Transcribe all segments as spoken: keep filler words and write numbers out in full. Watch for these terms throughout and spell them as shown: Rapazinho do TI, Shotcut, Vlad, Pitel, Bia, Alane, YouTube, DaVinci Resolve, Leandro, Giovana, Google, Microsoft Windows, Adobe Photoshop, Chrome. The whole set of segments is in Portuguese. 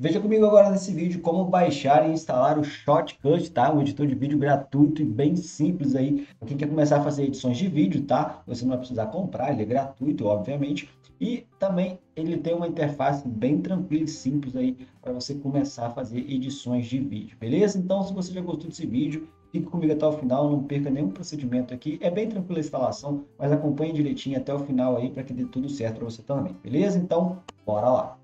Veja comigo agora nesse vídeo como baixar e instalar o Shotcut, tá? Um editor de vídeo gratuito e bem simples aí. Para quem quer começar a fazer edições de vídeo, tá? Você não vai precisar comprar, ele é gratuito, obviamente. E também ele tem uma interface bem tranquila e simples aí para você começar a fazer edições de vídeo, beleza? Então, se você já gostou desse vídeo, fique comigo até o final, não perca nenhum procedimento aqui. É bem tranquila a instalação, mas acompanhe direitinho até o final aí para que dê tudo certo para você também, beleza? Então, bora lá!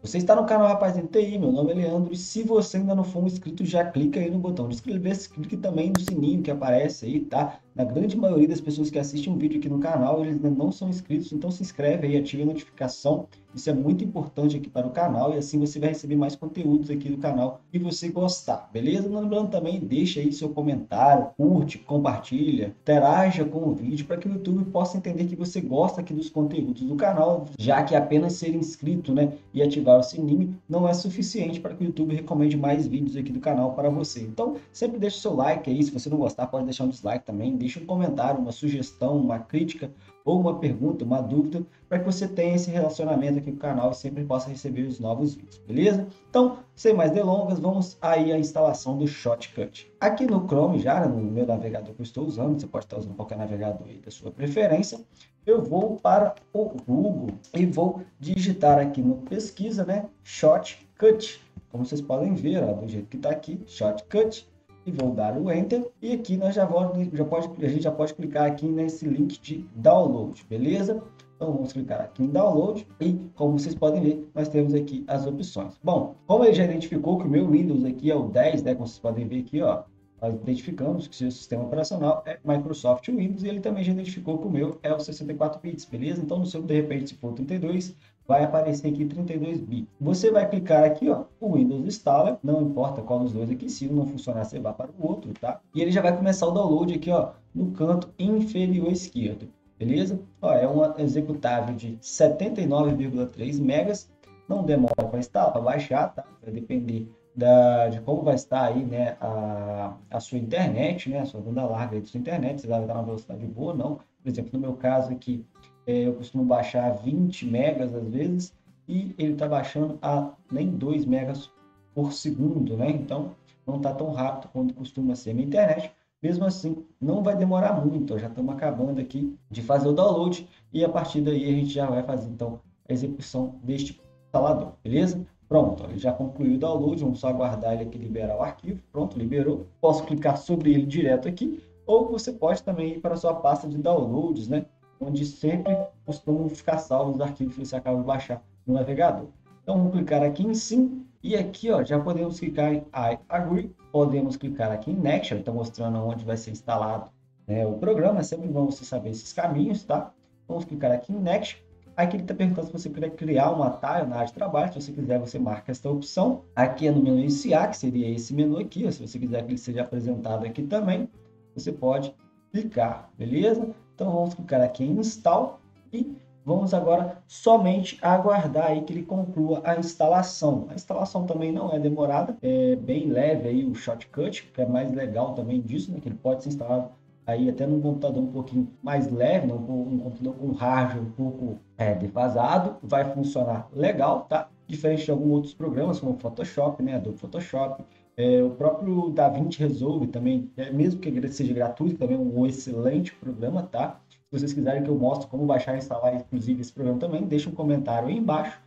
Você está no canal Rapazinho do T I, meu nome é Leandro, e se você ainda não for um inscrito, já clica aí no botão de inscrever-se, clique também no sininho que aparece aí, tá? Na grande maioria das pessoas que assistem um vídeo aqui no canal, eles ainda não são inscritos, então se inscreve aí, ative a notificação, isso é muito importante aqui para o canal, e assim você vai receber mais conteúdos aqui do canal e você gostar, beleza? Lembrando também, deixa aí seu comentário, curte, compartilha, interaja com o vídeo para que o YouTube possa entender que você gosta aqui dos conteúdos do canal, já que apenas ser inscrito, né, e ativar o sininho não é suficiente para que o YouTube recomende mais vídeos aqui do canal para você. Então, sempre deixa o seu like aí, se você não gostar, pode deixar um dislike também, deixa um comentário, uma sugestão, uma crítica ou uma pergunta, uma dúvida, para que você tenha esse relacionamento aqui com o canal e sempre possa receber os novos vídeos, beleza? Então, sem mais delongas, vamos aí à instalação do Shotcut. Aqui no Chrome, já no meu navegador que eu estou usando, você pode estar usando qualquer navegador aí da sua preferência, eu vou para o Google e vou digitar aqui no pesquisa, né, Shotcut, como vocês podem ver, ó, do jeito que está aqui, Shotcut, e vou dar o Enter, e aqui nós já vamos, já pode, a gente já pode clicar aqui nesse link de download, beleza? Então vamos clicar aqui em download e, como vocês podem ver, nós temos aqui as opções. Bom, como ele já identificou que o meu Windows aqui é o dez, né, como vocês podem ver aqui, ó, nós identificamos que o seu sistema operacional é Microsoft Windows e ele também já identificou que o meu é o sessenta e quatro bits, beleza? Então no seu, de repente, se for trinta e dois, vai aparecer aqui trinta e dois bits. Você vai clicar aqui, ó, o Windows instala, não importa qual dos dois aqui, se não funcionar, você vai para o outro, tá? E ele já vai começar o download aqui, ó, no canto inferior esquerdo, beleza? Ó, é uma executável de setenta e nove vírgula três megas, não demora para instalar, para baixar, tá? Vai depender da, de como vai estar aí, né, a, a sua internet, né, a sua banda larga aí da sua internet, se ela vai dar uma velocidade boa ou não. Por exemplo, no meu caso aqui, eu costumo baixar vinte megas às vezes e ele está baixando a nem dois megas por segundo, né? Então não está tão rápido quanto costuma ser a minha internet. Mesmo assim, não vai demorar muito. Já estamos acabando aqui de fazer o download e a partir daí a gente já vai fazer então a execução deste instalador, beleza? Pronto, ele já concluiu o download. Vamos só aguardar ele aqui liberar o arquivo. Pronto, liberou. Posso clicar sobre ele direto aqui ou você pode também ir para a sua pasta de downloads, né? Onde sempre costumam ficar salvos os arquivos que você acaba de baixar no navegador. Então vamos clicar aqui em sim e aqui, ó, já podemos clicar em I agree, podemos clicar aqui em next, então mostrando onde vai ser instalado, né, o programa, sempre vamos saber esses caminhos, tá? Vamos clicar aqui em next. Aqui ele está perguntando se você quer criar uma tag na área de trabalho. Se você quiser, você marca esta opção. Aqui é no menu iniciar, que seria esse menu aqui, ó, se você quiser que ele seja apresentado aqui também, você pode clicar, beleza? Então vamos clicar aqui em install e vamos agora somente aguardar aí que ele conclua a instalação. A instalação também não é demorada, é bem leve aí o Shotcut, que é mais legal também disso, né? Que ele pode ser instalado aí até num computador um pouquinho mais leve, num computador com hardware um pouco é, defasado, vai funcionar legal, tá? Diferente de alguns outros programas como Photoshop, né? Adobe Photoshop. É, o próprio DaVinci Resolve também, é, mesmo que ele seja gratuito, também é um excelente programa, tá? Se vocês quiserem que eu mostre como baixar e instalar, inclusive, esse programa também, deixa um comentário aí embaixo,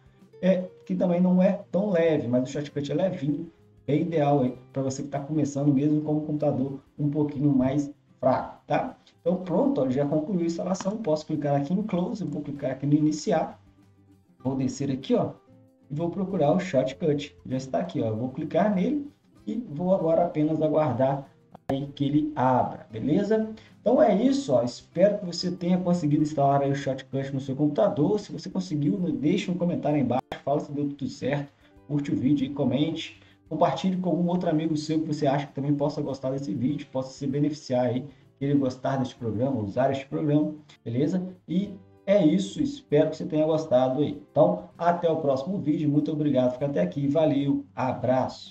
é, que também não é tão leve, mas o Shotcut é levinho, é ideal aí para você que está começando mesmo com um computador um pouquinho mais fraco, tá? Então pronto, ó, já concluiu a instalação, posso clicar aqui em Close, vou clicar aqui no Iniciar, vou descer aqui, ó, e vou procurar o Shotcut, já está aqui, ó, eu vou clicar nele, e vou agora apenas aguardar aí que ele abra, beleza? Então é isso, ó. Espero que você tenha conseguido instalar aí o Shotcut no seu computador. Se você conseguiu, deixa um comentário aí embaixo, fala se deu tudo certo, curte o vídeo e comente, compartilhe com algum outro amigo seu que você acha que também possa gostar desse vídeo, possa se beneficiar aí, ele gostar deste programa, usar este programa, beleza? E é isso, espero que você tenha gostado aí. Então até o próximo vídeo, muito obrigado, fica até aqui, valeu, abraço!